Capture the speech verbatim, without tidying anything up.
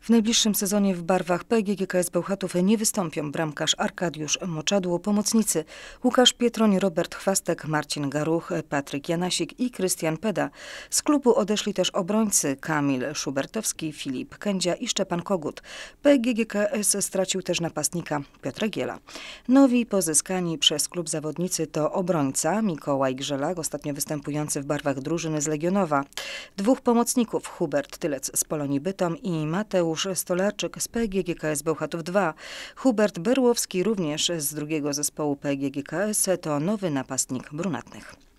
W najbliższym sezonie w barwach P G E G K S Bełchatów nie wystąpią bramkarz Arkadiusz Moczadło, pomocnicy Łukasz Pietroń, Robert Chwastek, Marcin Garuch, Patryk Janasik i Krystian Peda. Z klubu odeszli też obrońcy Kamil Szubertowski, Filip Kędzia i Szczepan Kogut. P G E G K S stracił też napastnika Piotra Giela. Nowi pozyskani przez klub zawodnicy to obrońca Mikołaj Grzelak, ostatnio występujący w barwach drużyny z Legionowa, dwóch pomocników Hubert Tylec z Polonii Bytom i Mateusz Stolarczyk z P G E G K S Bełchatów dwa. Hubert Berłowski również z drugiego zespołu P G E G K S to nowy napastnik brunatnych.